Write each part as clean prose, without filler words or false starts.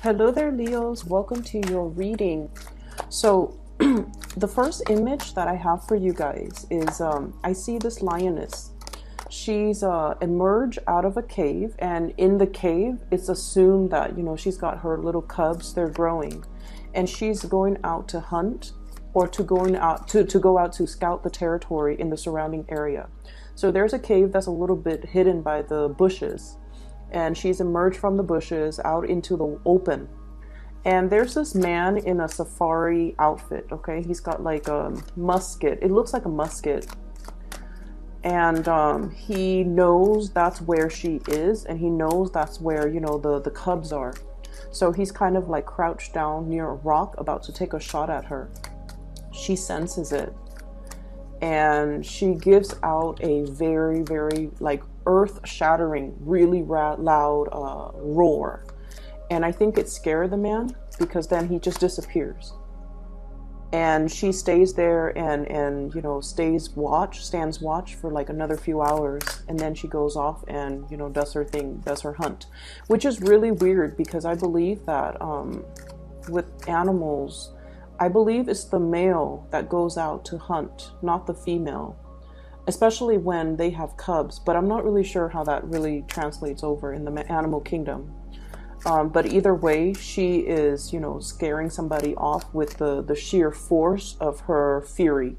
Hello there, Leos. Welcome to your reading. So the first image that I have for you guys is I see this lioness. She's emerged out of a cave, and in the cave it's assumed that, you know, she's got her little cubs, they're growing, and she's going out to hunt or to go out to scout the territory in the surrounding area. So there's a cave that's a little bit hidden by the bushes, and she's emerged from the bushes out into the open. And there's this man in a safari outfit, okay? He's got like a musket. It looks like a musket. And he knows that's where she is, and he knows that's where, you know, the cubs are. So he's kind of like crouched down near a rock about to take a shot at her. She senses it, and she gives out a very, very like earth-shattering, really loud roar. And I think it scared the man, because then he just disappears. And she stays there and you know, stands watch for like another few hours, and then she goes off and, you know, does her thing, does her hunt, which is really weird, because I believe that with animals, I believe it's the male that goes out to hunt, not the female, especially when they have cubs. But I'm not really sure how that really translates over in the animal kingdom. But either way, she is, you know, scaring somebody off with the sheer force of her fury.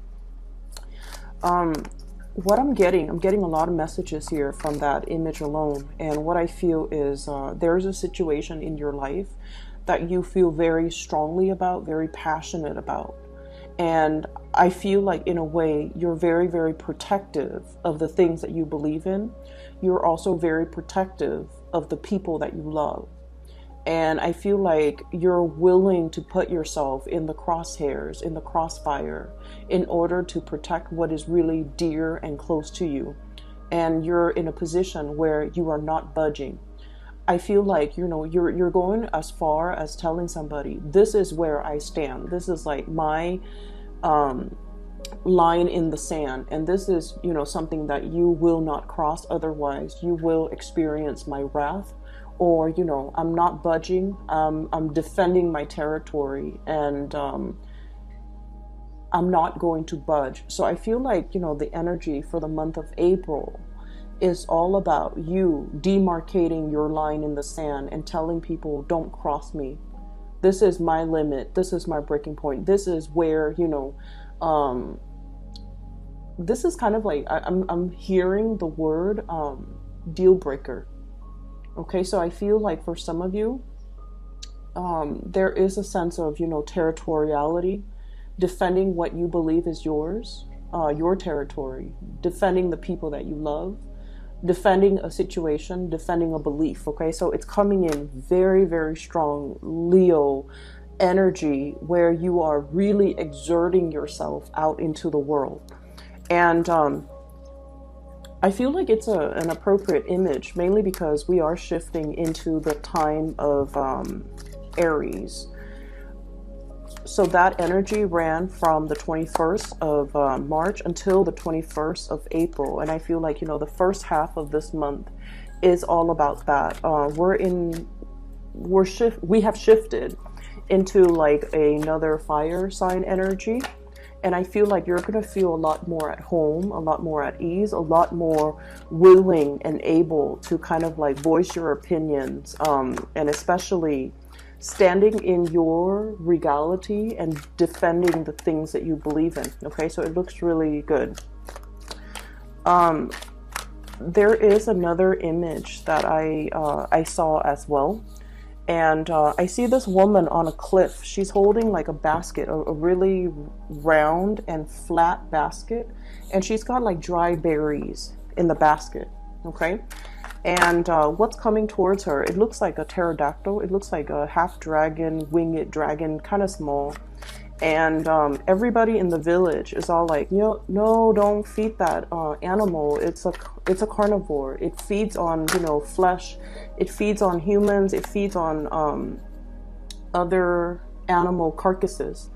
What I'm getting a lot of messages here from that image alone. And what I feel is there's a situation in your life that you feel very strongly about, very passionate about. And I feel like, in a way, you're very, very protective of the things that you believe in. You're also very protective of the people that you love. And I feel like you're willing to put yourself in the crosshairs, in the crossfire, in order to protect what is really dear and close to you. And you're in a position where you are not budging. I feel like, you know, you're going as far as telling somebody, this is where I stand. This is like my line in the sand. And this is, you know, something that you will not cross. Otherwise, you will experience my wrath. Or, you know, I'm not budging. I'm defending my territory, and I'm not going to budge. So I feel like, you know, the energy for the month of April is all about you demarcating your line in the sand and telling people, don't cross me. This is my limit. This is my breaking point. This is where, you know, this is kind of like, I'm hearing the word deal breaker. Okay, so I feel like for some of you, there is a sense of, you know, territoriality, defending what you believe is yours, your territory, defending the people that you love, defending a situation, defending a belief. Okay, so it's coming in very, very strong Leo energy, where you are really exerting yourself out into the world. And I feel like it's an appropriate image, mainly because we are shifting into the time of Aries. So that energy ran from the 21st of March until the 21st of April. And I feel like, you know, the first half of this month is all about that. We have shifted into like another fire sign energy. And I feel like you're going to feel a lot more at home, a lot more at ease, a lot more willing and able to kind of like voice your opinions, and especially standing in your regality and defending the things that you believe in. Okay, so it looks really good. There is another image that I saw as well. And I see this woman on a cliff. She's holding like a basket, a really round and flat basket. And she's got like dry berries in the basket, okay? And what's coming towards her, it looks like a pterodactyl. It looks like a half dragon, winged dragon, kind of small. And everybody in the village is all like, no, don't feed that animal. It's a carnivore. It feeds on, you know, flesh. It feeds on humans. It feeds on other animal carcasses.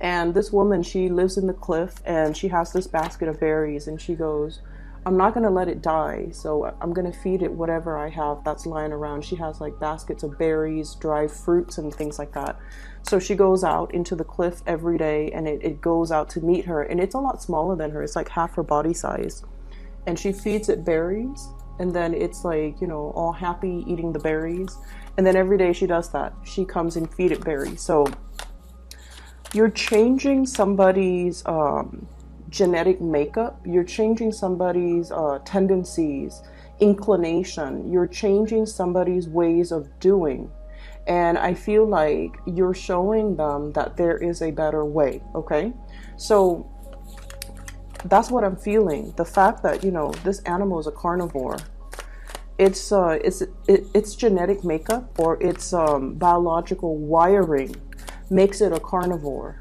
And this woman, she lives in the cliff, and she has this basket of berries, and she goes, I'm not going to let it die, so I'm going to feed it whatever I have that's lying around. She has like baskets of berries, dry fruits, and things like that. So she goes out into the cliff every day, and it goes out to meet her, and it's a lot smaller than her. It's like half her body size, and she feeds it berries, and then it's like, you know, all happy eating the berries. And then every day she does that. She comes and feed it berries. So you're changing somebody's genetic makeup, you're changing somebody's tendencies, inclination, you're changing somebody's ways of doing. And I feel like you're showing them that there is a better way, okay? So that's what I'm feeling. The fact that, you know, this animal is a carnivore, its genetic makeup or its biological wiring makes it a carnivore.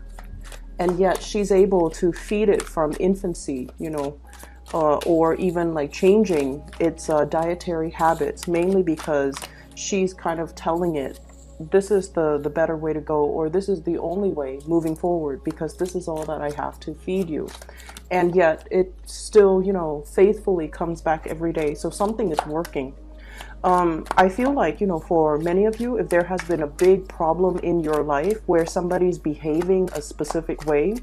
And yet she's able to feed it from infancy, you know, or even like changing its dietary habits, mainly because she's kind of telling it, this is the better way to go, or this is the only way moving forward, because this is all that I have to feed you. And yet it still, you know, faithfully comes back every day. So something is working. I feel like, you know, for many of you, if there has been a big problem in your life where somebody's behaving a specific way,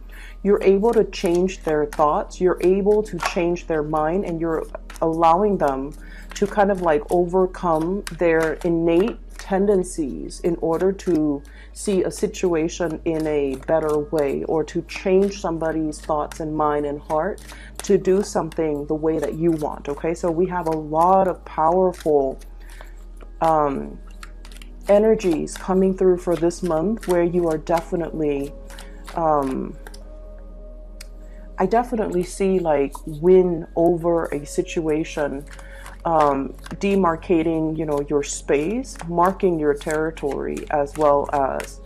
you're able to change their thoughts, you're able to change their mind, and you're allowing them to kind of like overcome their innate tendencies in order to see a situation in a better way, or to change somebody's thoughts and mind and heart to do something the way that you want. Okay, so we have a lot of powerful energies coming through for this month, where you are definitely I definitely see like win over a situation, demarcating, you know, your space, marking your territory, as well as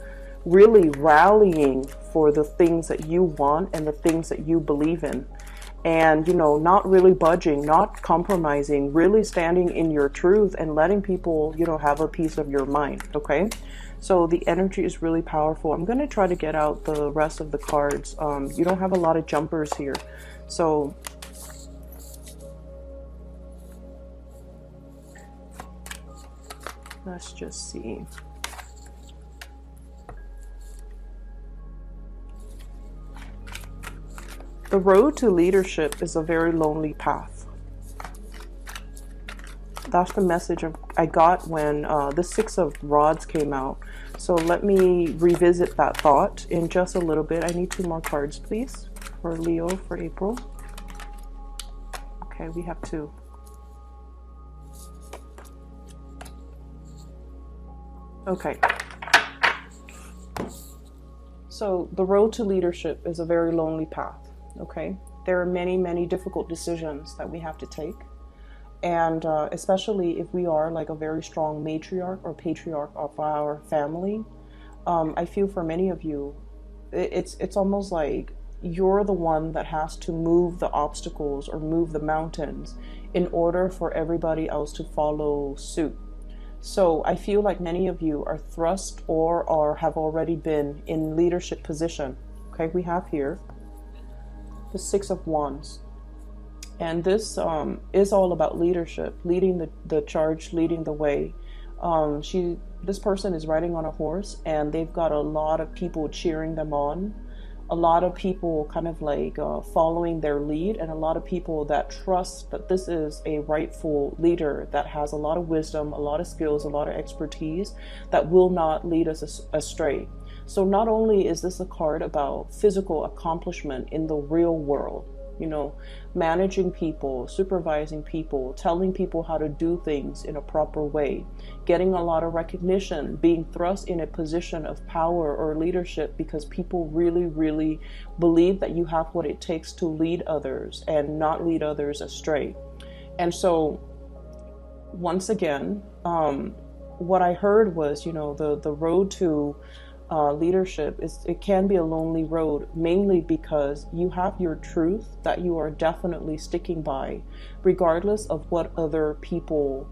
really rallying for the things that you want and the things that you believe in. And, you know, not really budging, not compromising, really standing in your truth and letting people, you know, have a piece of your mind. Okay, so the energy is really powerful. I'm going to try to get out the rest of the cards. You don't have a lot of jumpers here, so let's just see. The road to leadership is a very lonely path. That's the message I got when the Six of Rods came out. So let me revisit that thought in just a little bit. I need 2 more cards, please, for Leo for April. Okay, we have 2. Okay. So the road to leadership is a very lonely path. Okay, there are many difficult decisions that we have to take, and especially if we are like a very strong matriarch or patriarch of our family, I feel for many of you, it's almost like you're the one that has to move the obstacles or move the mountains in order for everybody else to follow suit. So I feel like many of you are thrust or have already been in leadership position. Okay, we have here the Six of Wands, and this is all about leadership, leading the charge, leading the way. This person is riding on a horse, and they've got a lot of people cheering them on, a lot of people kind of like following their lead, and a lot of people that trust that this is a rightful leader that has a lot of wisdom, a lot of skills, a lot of expertise that will not lead us astray. So not only is this a card about physical accomplishment in the real world, you know, managing people, supervising people, telling people how to do things in a proper way, getting a lot of recognition, being thrust in a position of power or leadership because people really believe that you have what it takes to lead others and not lead others astray. And so once again, what I heard was, you know, the road to leadership it can be a lonely road, mainly because you have your truth that you are definitely sticking by, regardless of what other people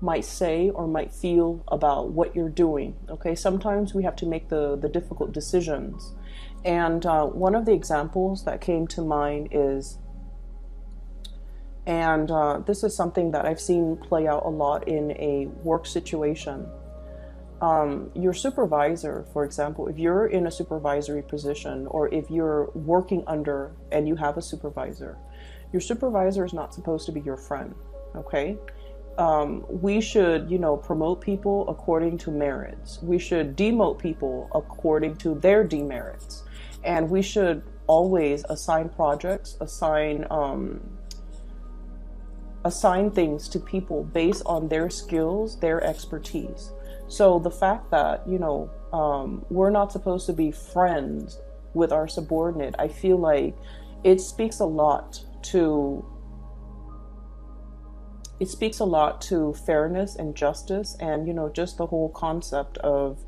might say or might feel about what you're doing. Okay, sometimes we have to make the difficult decisions, and one of the examples that came to mind is And this is something that I've seen play out a lot in a work situation. Your supervisor, for example, if you're in a supervisory position or if you're working under and you have a supervisor, your supervisor is not supposed to be your friend, okay? We should, promote people according to merits. We should demote people according to their demerits. And we should always assign projects, assign things to people based on their skills, their expertise. So the fact that, we're not supposed to be friends with our subordinate, I feel like it speaks a lot to fairness and justice and, just the whole concept of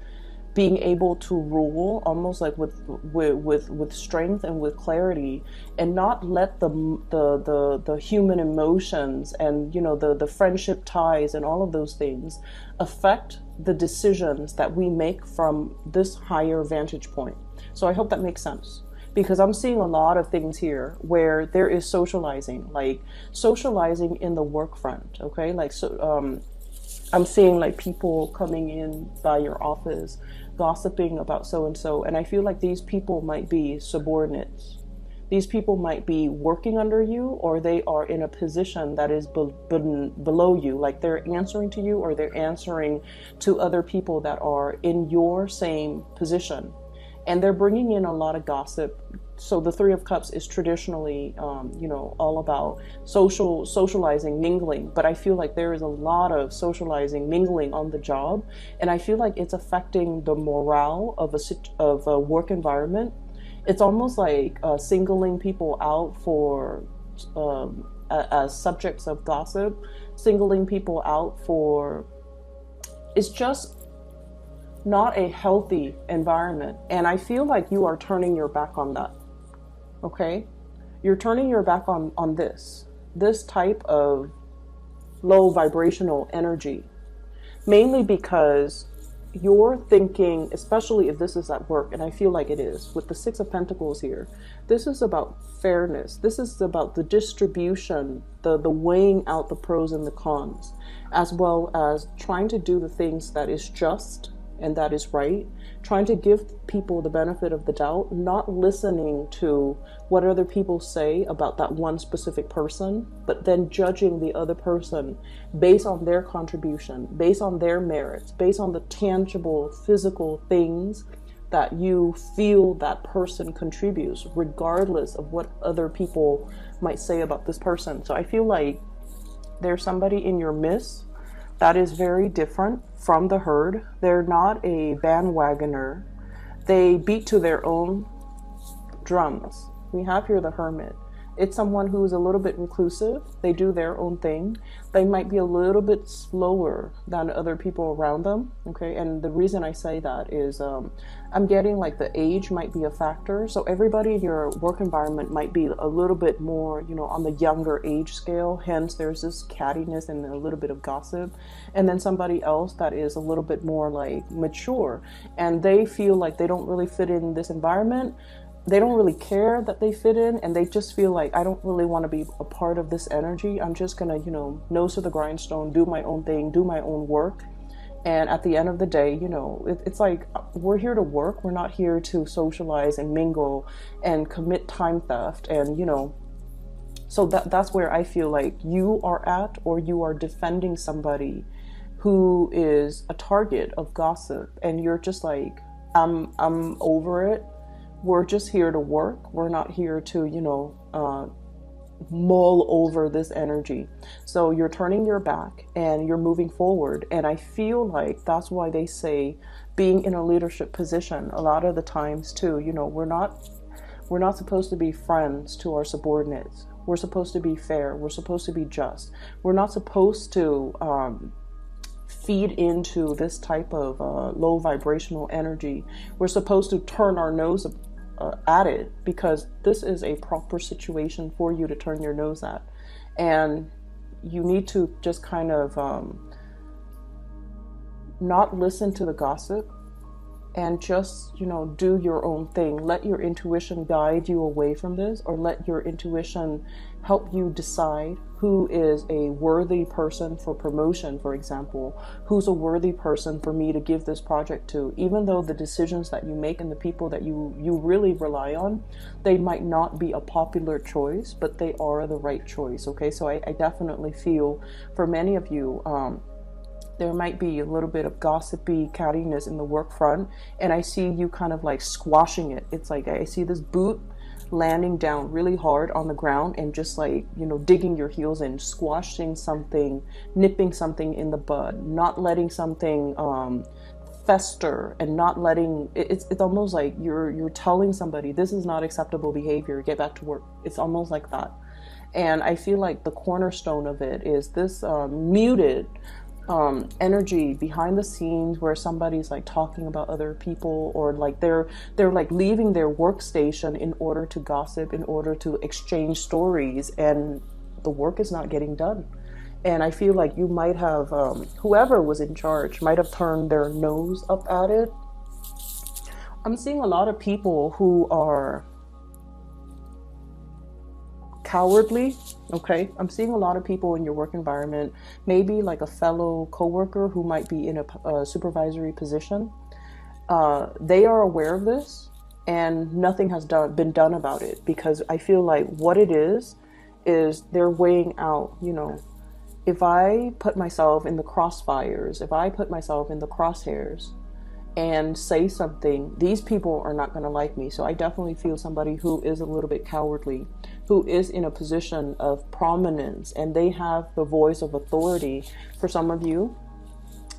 being able to rule almost like with strength and with clarity, and not let the human emotions and the friendship ties and all of those things affect the decisions that we make from this higher vantage point. So I hope that makes sense, because I'm seeing a lot of things here where there is socializing, like socializing in the work front. Okay, like so. I'm seeing like people coming in by your office, gossiping about so-and-so, and I feel like these people might be subordinates. These people might be working under you, or they are in a position that is below you, like they're answering to you or they're answering to other people that are in your same position. And they're bringing in a lot of gossip. So the Three of Cups is traditionally, all about socializing, mingling. But I feel like there is a lot of socializing, mingling on the job. And I feel like it's affecting the morale of a work environment. It's almost like singling people out for, as subjects of gossip, singling people out for, it's just not a healthy environment. And I feel like you are turning your back on that, okay? You're turning your back on this type of low vibrational energy, mainly because you're thinking, especially if this is at work, and I feel like it is, with the Six of Pentacles here, this is about fairness. This is about the distribution, the weighing out the pros and the cons, as well as trying to do the things that is just, and that is right, trying to give people the benefit of the doubt, not listening to what other people say about that one specific person, but then judging the other person based on their contribution, based on their merits, based on the tangible, physical things that you feel that person contributes, regardless of what other people might say about this person. So I feel like there's somebody in your midst that is very different from the herd. They're not a bandwagoner. They beat to their own drums. We have here the Hermit. It's someone who is a little bit reclusive. They do their own thing. They might be a little bit slower than other people around them, okay? And the reason I say that is I'm getting like the age might be a factor. So everybody in your work environment might be a little bit more, on the younger age scale. Hence, there's this cattiness and a little bit of gossip. And then somebody else that is a little bit more like mature, and they feel like they don't really fit in this environment. They don't really care that they fit in, and they just feel like, I don't really want to be a part of this energy. I'm just going to, nose to the grindstone, do my own thing, do my own work. And at the end of the day, it's like, we're here to work. We're not here to socialize and mingle and commit time theft. And, so that's where I feel like you are at, or you are defending somebody who is a target of gossip. And you're just like, I'm over it. We're just here to work. We're not here to, mull over this energy. So you're turning your back and you're moving forward. And I feel like that's why they say being in a leadership position a lot of the times too, we're not supposed to be friends to our subordinates. We're supposed to be fair. We're supposed to be just. We're not supposed to feed into this type of low vibrational energy. We're supposed to turn our nose at it, because this is a proper situation for you to turn your nose at. And you need to just kind of not listen to the gossip and just, do your own thing. Let your intuition guide you away from this, or let your intuition help you decide who is a worthy person for promotion, for example, who's a worthy person for me to give this project to, even though the decisions that you make and the people that you really rely on, they might not be a popular choice, but they are the right choice, okay? So I definitely feel for many of you, there might be a little bit of gossipy cattiness in the work front, and I see you kind of like squashing it. It's like I see this boot landing down really hard on the ground and just like, digging your heels in, squashing something, nipping something in the bud, not letting something fester, and not letting it's almost like you're telling somebody, this is not acceptable behavior, get back to work. It's almost like that. And I feel like the cornerstone of it is this muted energy behind the scenes, where somebody's like talking about other people, or like they're like leaving their workstation in order to gossip, in order to exchange stories, and the work is not getting done. And I feel like you might have whoever was in charge might have turned their nose up at it. I'm seeing a lot of people who are cowardly, okay? I'm seeing a lot of people in your work environment, maybe like a fellow coworker who might be in a supervisory position. They are aware of this, and nothing has been done about it, because I feel like what it is they're weighing out, if I put myself in the crossfires, if I put myself in the crosshairs and say something, these people are not going to like me. So I definitely feel somebody who is a little bit cowardly, who is in a position of prominence, and they have the voice of authority. For some of you,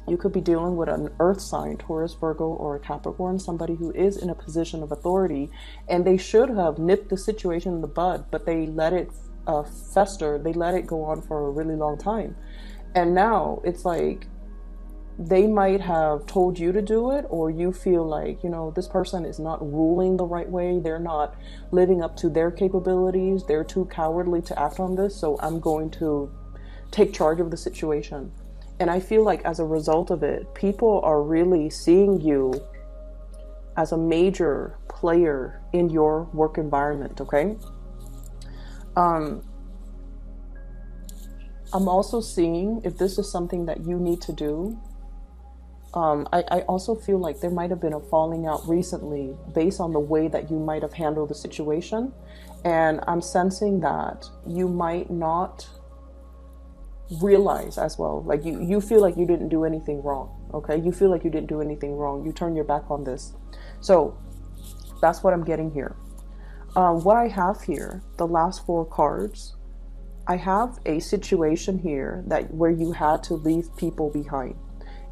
you could be dealing with an earth sign, Taurus, Virgo, or a Capricorn, somebody who is in a position of authority, and they should have nipped the situation in the bud, but they let it fester, they let it go on for a really long time. And now it's like, they might have told you to do it, or you feel like, this person is not ruling the right way. They're not living up to their capabilities. They're too cowardly to act on this. So I'm going to take charge of the situation. And I feel like as a result of it, people are really seeing you as a major player in your work environment. Okay. I'm also seeing, if this is something that you need to do, I also feel like there might have been a falling out recently based on the way that you might have handled the situation. And I'm sensing that you might not realize as well. Like you feel like you didn't do anything wrong. Okay. You feel like you didn't do anything wrong. You turn your back on this. So that's what I'm getting here. What I have here, the last four cards, I have a situation here that where you had to leave people behind.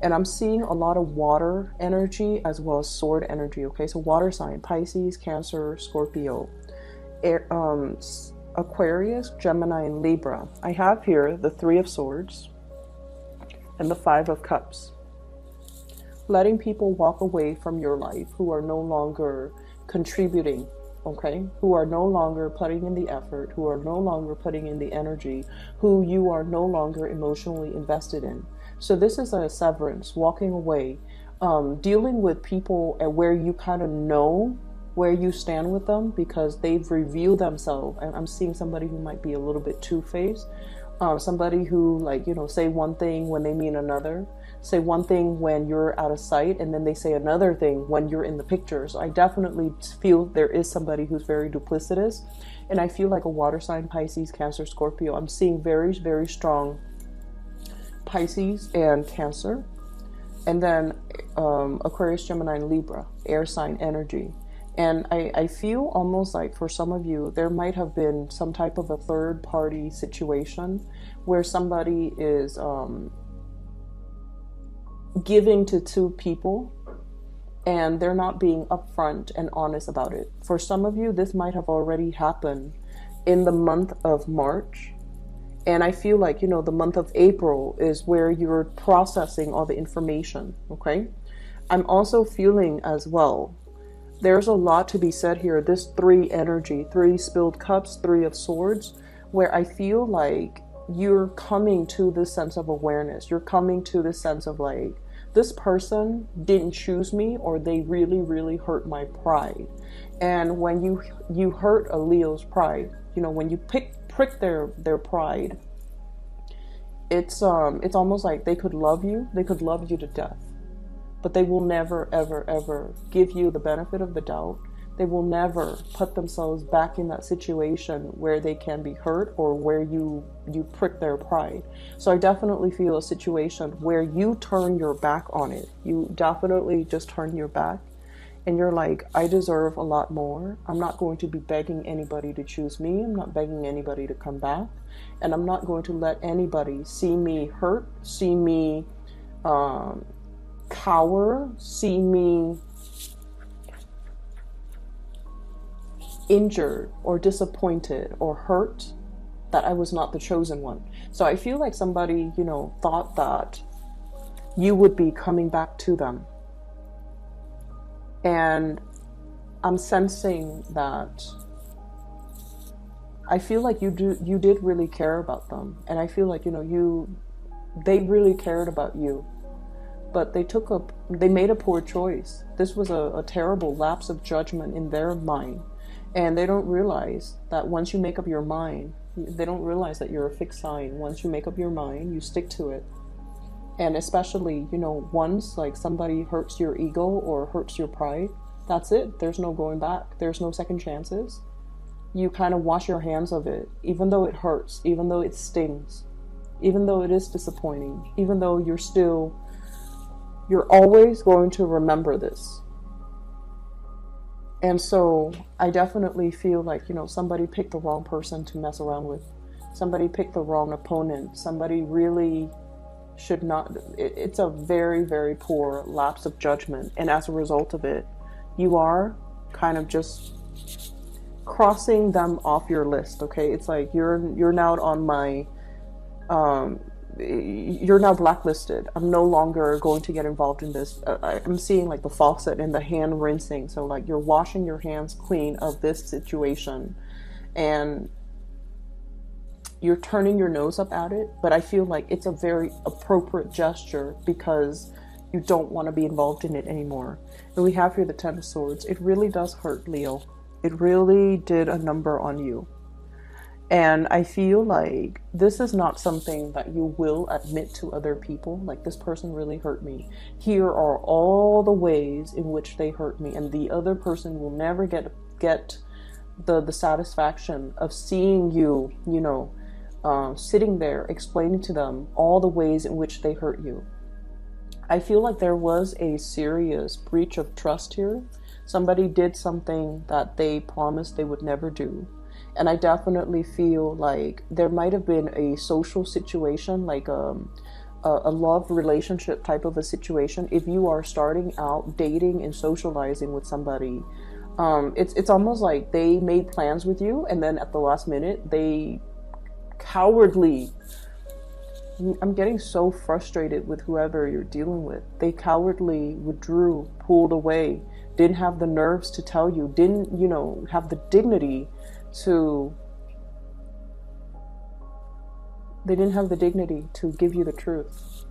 And I'm seeing a lot of water energy as well as sword energy. Okay, so water sign, Pisces, Cancer, Scorpio, Aquarius, Gemini, and Libra. I have here the Three of Swords and the Five of Cups. Letting people walk away from your life who are no longer contributing, okay, who are no longer putting in the effort, who are no longer putting in the energy, who you are no longer emotionally invested in. So this is a severance, walking away, dealing with people and where you kind of know where you stand with them because they've revealed themselves. And I'm seeing somebody who might be a little bit two-faced, somebody who like, say one thing when they mean another, say one thing when you're out of sight, and then they say another thing when you're in the picture. So I definitely feel there is somebody who's very duplicitous. And I feel like a water sign, Pisces, Cancer, Scorpio. I'm seeing very, very strong Pisces and Cancer, and then Aquarius, Gemini, and Libra, air sign energy. And I feel almost like for some of you, there might have been some type of a third party situation where somebody is giving to two people and they're not being upfront and honest about it. For some of you, this might have already happened in the month of March. And I feel like, the month of April is where you're processing all the information, okay? I'm also feeling as well, there's a lot to be said here. This three energy, three spilled cups, three of swords, where I feel like you're coming to this sense of awareness. You're coming to this sense of like, this person didn't choose me, or they really, really hurt my pride. And when you hurt a Leo's pride, you know, when you prick their pride, it's almost like they could love you to death, but they will never, ever, ever give you the benefit of the doubt. They will never put themselves back in that situation where they can be hurt or where you prick their pride. So I definitely feel a situation where you turn your back on it. You definitely just turn your back and you're like, I deserve a lot more. I'm not going to be begging anybody to choose me. I'm not begging anybody to come back. And I'm not going to let anybody see me hurt, see me cower, see me injured or disappointed or hurt that I was not the chosen one. So I feel like somebody, you know, thought that you would be coming back to them. And I'm sensing that I feel like you did really care about them. And I feel like, you know, they really cared about you, but they made a poor choice. This was a terrible lapse of judgment in their mind. And they don't realize that once you make up your mind, they don't realize that you're a fixed sign. Once you make up your mind, you stick to it. And especially, you know, once like somebody hurts your ego or hurts your pride, that's it. There's no going back. There's no second chances. You kind of wash your hands of it, even though it hurts, even though it stings, even though it is disappointing, even though you're always going to remember this. And so I definitely feel like, you know, somebody picked the wrong person to mess around with. Somebody picked the wrong opponent. Somebody really should not. It's a very, very poor lapse of judgment. And as a result of it, you are kind of just crossing them off your list. Okay, it's like you're now on my, you're now blacklisted. I'm no longer going to get involved in this. I'm seeing like the faucet and the hand rinsing. So like you're washing your hands clean of this situation and you're turning your nose up at it. But I feel like it's a very appropriate gesture because you don't want to be involved in it anymore. And we have here the Ten of Swords. It really does hurt, Leo. It really did a number on you. And I feel like this is not something that you will admit to other people. Like, this person really hurt me. Here are all the ways in which they hurt me. And the other person will never get the satisfaction of seeing you, you know, sitting there explaining to them all the ways in which they hurt you. I feel like there was a serious breach of trust here. Somebody did something that they promised they would never do. And I definitely feel like there might have been a social situation, like a love relationship type of a situation. If you are starting out dating and socializing with somebody, it's almost like they made plans with you, and then at the last minute, they cowardly... I'm getting so frustrated with whoever you're dealing with. They cowardly withdrew, pulled away, didn't have the nerves to tell you, didn't, you know, have the dignity... They didn't have the dignity to give you the truth.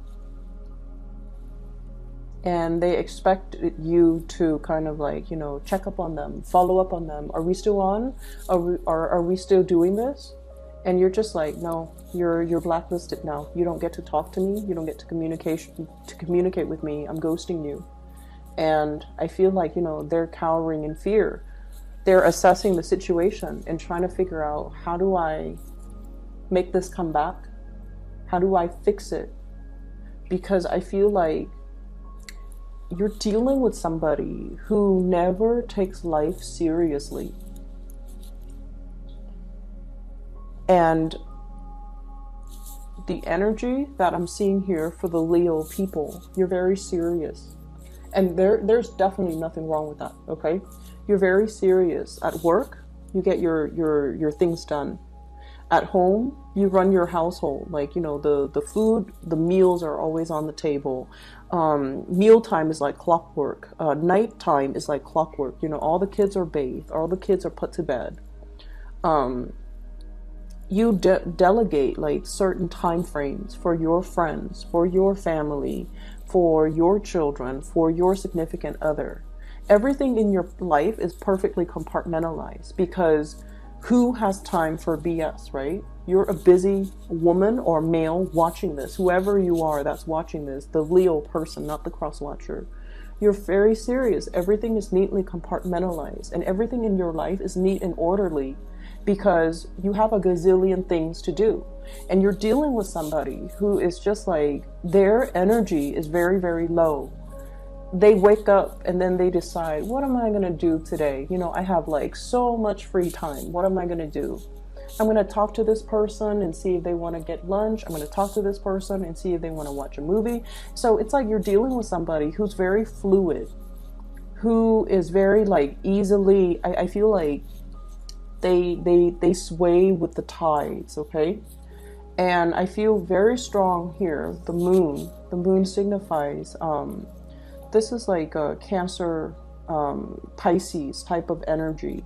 And they expected you to kind of like, you know, check up on them, follow up on them. Are we still on? Are we still doing this? And you're just like, no, you're blacklisted now. You don't get to talk to me. You don't get to communicate with me. I'm ghosting you. And I feel like, you know, they're cowering in fear. They're assessing the situation and trying to figure out, how do I make this come back? How do I fix it? Because I feel like you're dealing with somebody who never takes life seriously. And the energy that I'm seeing here for the Leo people, you're very serious. And there's definitely nothing wrong with that, okay? You're very serious. At work, you get your things done. At home, you run your household. Like, you know, the food, the meals are always on the table. Mealtime is like clockwork. Nighttime is like clockwork. You know, all the kids are bathed. All the kids are put to bed. You delegate, like, certain time frames for your friends, for your family, for your children, for your significant other. Everything in your life is perfectly compartmentalized because who has time for BS, right? You're a busy woman or male watching this, whoever you are that's watching this, the Leo person, not the cross-watcher. You're very serious. Everything is neatly compartmentalized and everything in your life is neat and orderly because you have a gazillion things to do. And you're dealing with somebody who is just like, their energy is very, very low. They wake up and then they decide, what am I going to do today? You know, I have like so much free time. What am I going to do? I'm going to talk to this person and see if they want to get lunch. I'm going to talk to this person and see if they want to watch a movie. So it's like you're dealing with somebody who's very fluid, who is very like easily, I feel like they sway with the tides, okay? And I feel very strong here, the moon signifies, this is like a Cancer, Pisces type of energy.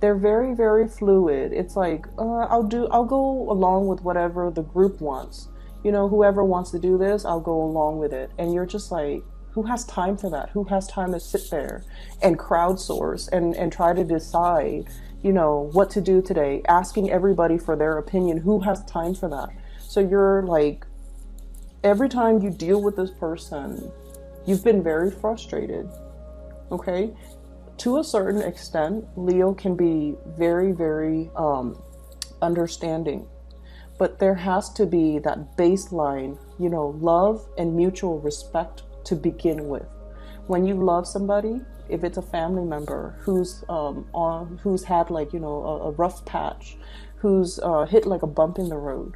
They're very, very fluid. It's like, I'll go along with whatever the group wants. You know, whoever wants to do this, I'll go along with it. And you're just like, who has time for that? Who has time to sit there and crowdsource and try to decide, you know, what to do today, asking everybody for their opinion? Who has time for that? So you're like, every time you deal with this person, you've been very frustrated, okay? To a certain extent, Leo can be very, very understanding, but there has to be that baseline, you know, love and mutual respect to begin with. When you love somebody, if it's a family member who's had like, you know, a rough patch, who's hit like a bump in the road,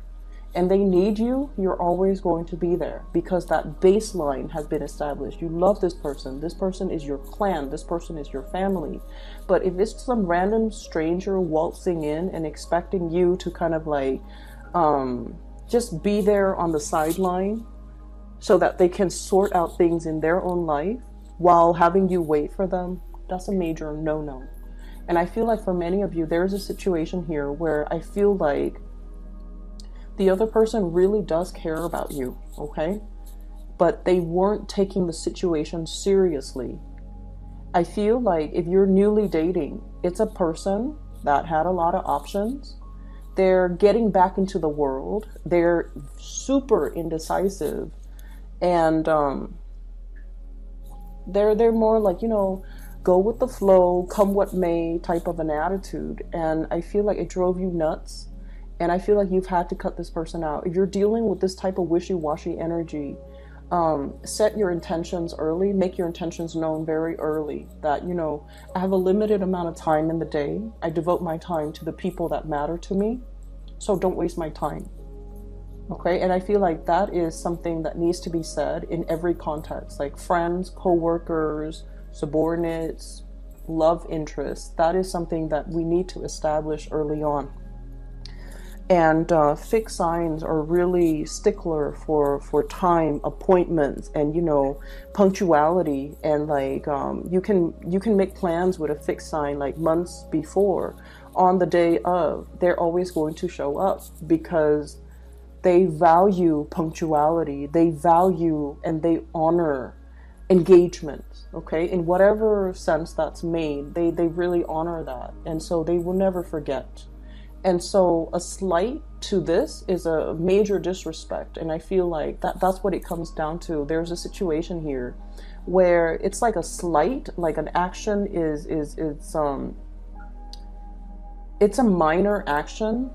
and they need you, you're always going to be there because that baseline has been established. You love this person is your clan, this person is your family. But if it's some random stranger waltzing in and expecting you to kind of like, just be there on the sideline so that they can sort out things in their own life while having you wait for them, that's a major no-no. And I feel like for many of you, there's a situation here where I feel like the other person really does care about you, okay? But they weren't taking the situation seriously. I feel like if you're newly dating, it's a person that had a lot of options. They're getting back into the world. They're super indecisive. And they're more like, you know, go with the flow, come what may type of an attitude. And I feel like it drove you nuts. And I feel like you've had to cut this person out. If you're dealing with this type of wishy-washy energy, set your intentions early, make your intentions known very early that, you know, I have a limited amount of time in the day. I devote my time to the people that matter to me. So don't waste my time. Okay. And I feel like that is something that needs to be said in every context, like friends, coworkers, subordinates, love interests. That is something that we need to establish early on. And fixed signs are really stickler for time, appointments, and, you know, punctuality. And like you can make plans with a fixed sign like months before, on the day of. They're always going to show up because they value punctuality. They value and they honor engagement. Okay, in whatever sense that's made, they really honor that, and so they will never forget. And so a slight to this is a major disrespect. And I feel like that's what it comes down to. There's a situation here where it's like a slight, like an action it's a minor action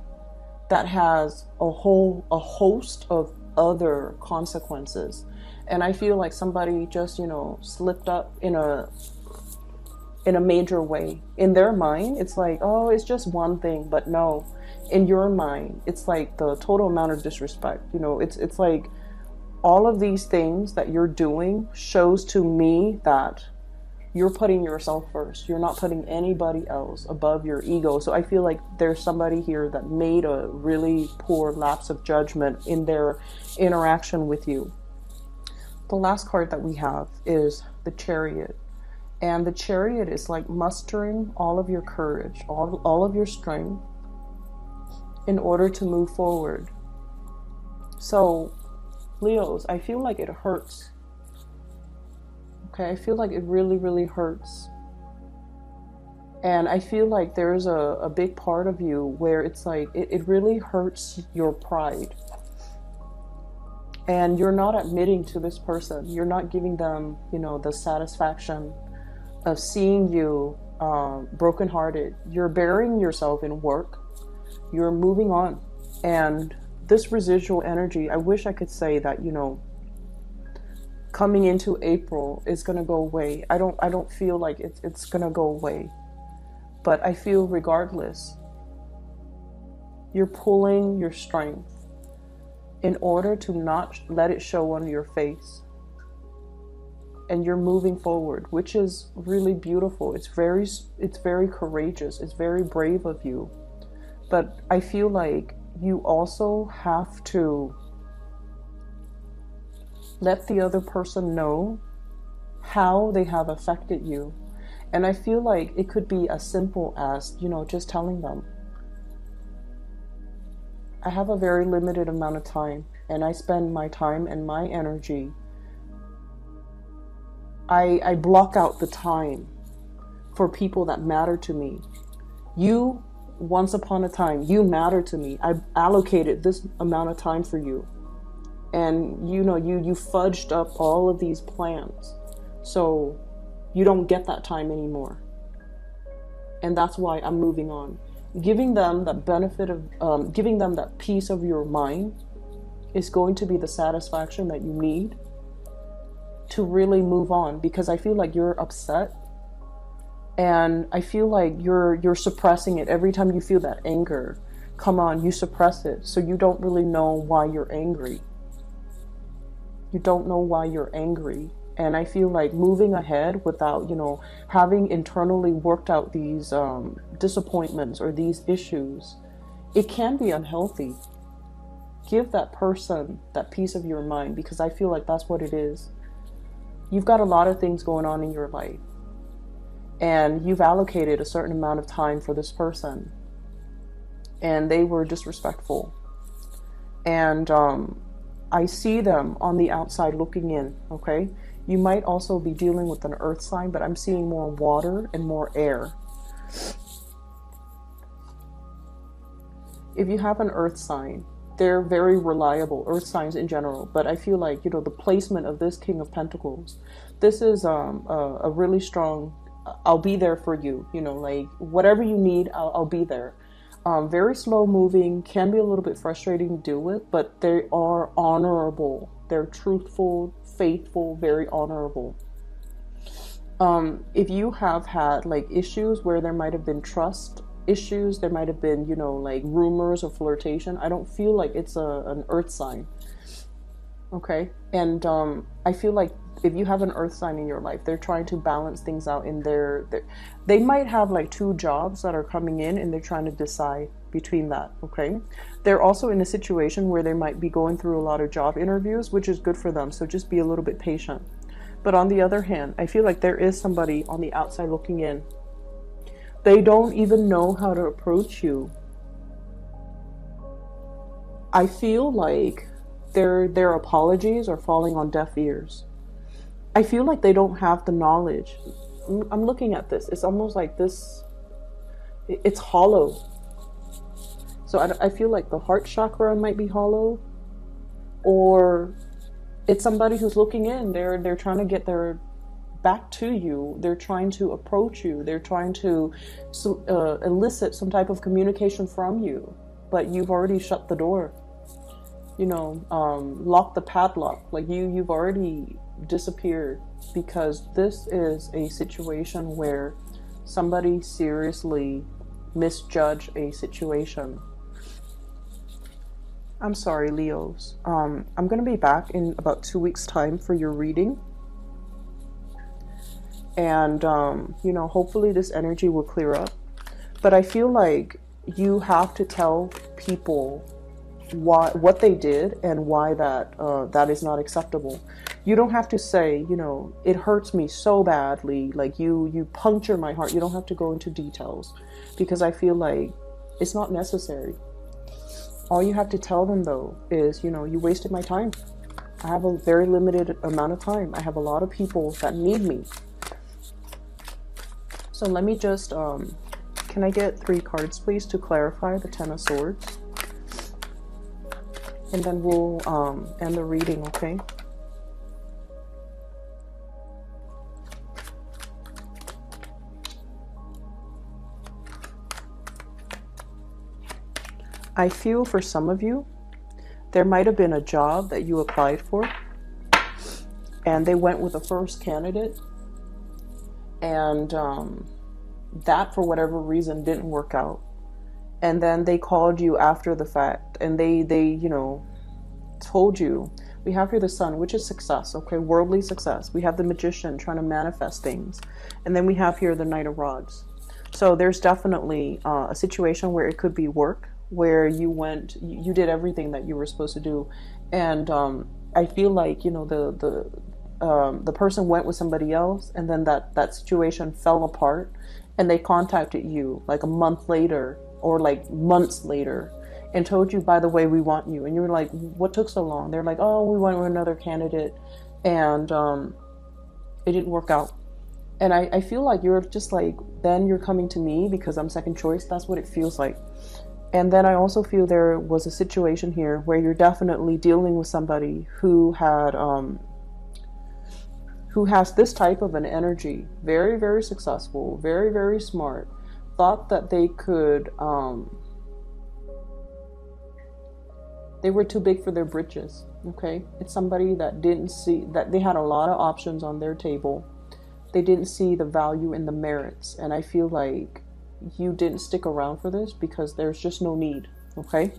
that has a host of other consequences. And I feel like somebody just, you know, slipped up in a major way. In their mind, it's like, oh, it's just one thing, but no, in your mind, it's like the total amount of disrespect. You know, it's like all of these things that you're doing shows to me that you're putting yourself first. You're not putting anybody else above your ego. So I feel like there's somebody here that made a really poor lapse of judgment in their interaction with you. The last card that we have is the Chariot. And the Chariot is like mustering all of your courage, all of your strength in order to move forward. So Leos, I feel like it hurts Okay, I feel like it really, really hurts. And I feel like there's a big part of you where it's like, it really hurts your pride. And you're not admitting to this person. You're not giving them, you know, the satisfaction of seeing you brokenhearted. You're burying yourself in work. You're moving on. And this residual energy, I wish I could say that, you know, coming into April is going to go away. I don't feel like it's going to go away. But I feel regardless, you're pulling your strength in order to not let it show on your face. And you're moving forward, which is really beautiful. It's very courageous. It's very brave of you. But I feel like you also have to let the other person know how they have affected you. And I feel like it could be as simple as, you know, just telling them, I have a very limited amount of time, and I spend my time and my energy. I block out the time for people that matter to me. You, once upon a time, you matter to me. I allocated this amount of time for you. And, you know, you fudged up all of these plans. So you don't get that time anymore. And that's why I'm moving on. Giving them that benefit of, giving them that peace of your mind is going to be the satisfaction that you need to really move on, because I feel like you're upset and I feel like you're suppressing it. Every time you feel that anger, come on, you suppress it. So you don't really know why you're angry. You don't know why you're angry. And I feel like moving ahead without, you know, having internally worked out these disappointments or these issues, it can be unhealthy. Give that person that peace of your mind, because I feel like that's what it is. You've got a lot of things going on in your life, and you've allocated a certain amount of time for this person, and they were disrespectful. And I see them on the outside looking in, okay? You might also be dealing with an earth sign, but I'm seeing more water and more air. If you have an earth sign, they're very reliable, earth signs in general, but I feel like, you know, the placement of this King of Pentacles, this is a really strong, I'll be there for you, you know, like whatever you need, I'll be there. Very slow moving, can be a little bit frustrating to deal with, but they are honorable. They're truthful, faithful, very honorable. If you have had like issues where there might have been trust issues, there might have been, you know, like rumors or flirtation, I don't feel like it's an earth sign. Okay. And I feel like if you have an earth sign in your life, they're trying to balance things out in their they might have like two jobs that are coming in, and they're trying to decide between that. Okay. They're also in a situation where they might be going through a lot of job interviews, which is good for them. So just be a little bit patient. But on the other hand, I feel like there is somebody on the outside looking in. They don't even know how to approach you. I feel like their apologies are falling on deaf ears. I feel like they don't have the knowledge. I'm looking at this. It's almost like this. It's hollow. So I feel like the heart chakra might be hollow, or it's somebody who's looking in. They're trying to get their back to you. They're trying to approach you. They're trying to elicit some type of communication from you, but you've already shut the door. You know, lock the padlock. Like you've already disappeared, because this is a situation where somebody seriously misjudged a situation. I'm sorry, Leos. I'm going to be back in about 2 weeks' time for your reading. And, you know, hopefully this energy will clear up. But I feel like you have to tell people what they did and why that is not acceptable. You don't have to say, you know, it hurts me so badly, like you puncture my heart. You don't have to go into details, because I feel like it's not necessary. All you have to tell them, though, is, you know, you wasted my time. I have a very limited amount of time. I have a lot of people that need me. So let me just, can I get 3 cards, please, to clarify the 10 of Swords? And then we'll end the reading, okay? I feel for some of you, there might have been a job that you applied for and they went with the first candidate, and that for whatever reason didn't work out, and then they called you after the fact and they you know, told you. We have here the Sun, which is success, okay, worldly success. We have the Magician trying to manifest things, and then we have here the Knight of Rods. So there's definitely a situation where it could be work, where you went, you did everything that you were supposed to do, and I feel like, you know, the person went with somebody else, and then that situation fell apart, and they contacted you like a month later or like months later and told you, by the way, we want you. And you were like, what took so long? They're like, oh, we went with another candidate, and it didn't work out. And I feel like you're just like, then you're coming to me because I'm second choice. That's what it feels like. And then I also feel there was a situation here where you're definitely dealing with somebody who had, who has this type of an energy, very, very successful, very, very smart, thought that they could, they were too big for their britches, okay? It's somebody that didn't see, that they had a lot of options on their table. They didn't see the value in the merits, and I feel like you didn't stick around for this because there's just no need, okay?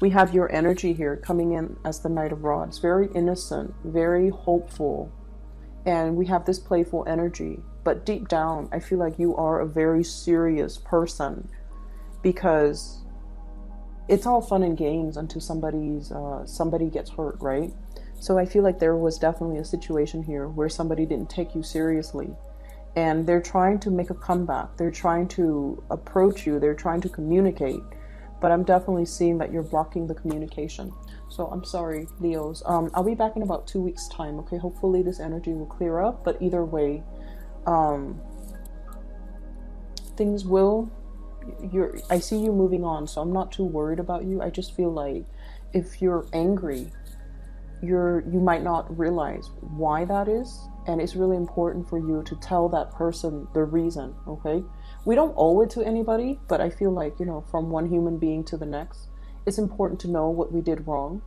We have your energy here coming in as the Knight of Rods, very innocent, very hopeful, and we have this playful energy, but deep down I feel like you are a very serious person, because it's all fun and games until somebody gets hurt, right? So I feel like there was definitely a situation here where somebody didn't take you seriously, and they're trying to make a comeback, they're trying to approach you, they're trying to communicate, but I'm definitely seeing that you're blocking the communication. So I'm sorry, Leos, I'll be back in about 2 weeks time, okay? Hopefully this energy will clear up, but either way, things will, I see you moving on, so I'm not too worried about you. I just feel like if you're angry, you might not realize why that is, and it's really important for you to tell that person the reason, okay? We don't owe it to anybody, but I feel like, you know, from one human being to the next, it's important to know what we did wrong.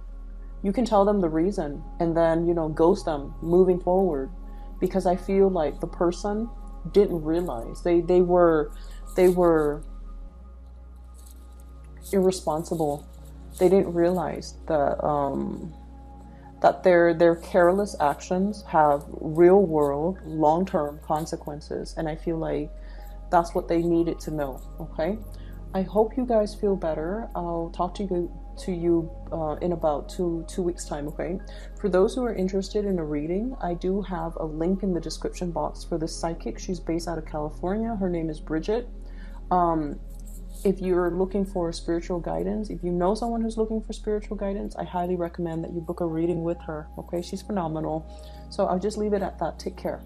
You can tell them the reason and then, you know, ghost them moving forward, because I feel like the person didn't realize they were irresponsible. They didn't realize the that their careless actions have real-world, long-term consequences. And I feel like that's what they needed to know, okay? I hope you guys feel better. I'll talk to you in about two weeks' time, okay? For those who are interested in a reading, I do have a link in the description box for this psychic. She's based out of California. Her name is Bridget. If you're looking for spiritual guidance, if you know someone who's looking for spiritual guidance, I highly recommend that you book a reading with her, okay? She's phenomenal. So I'll just leave it at that. Take care.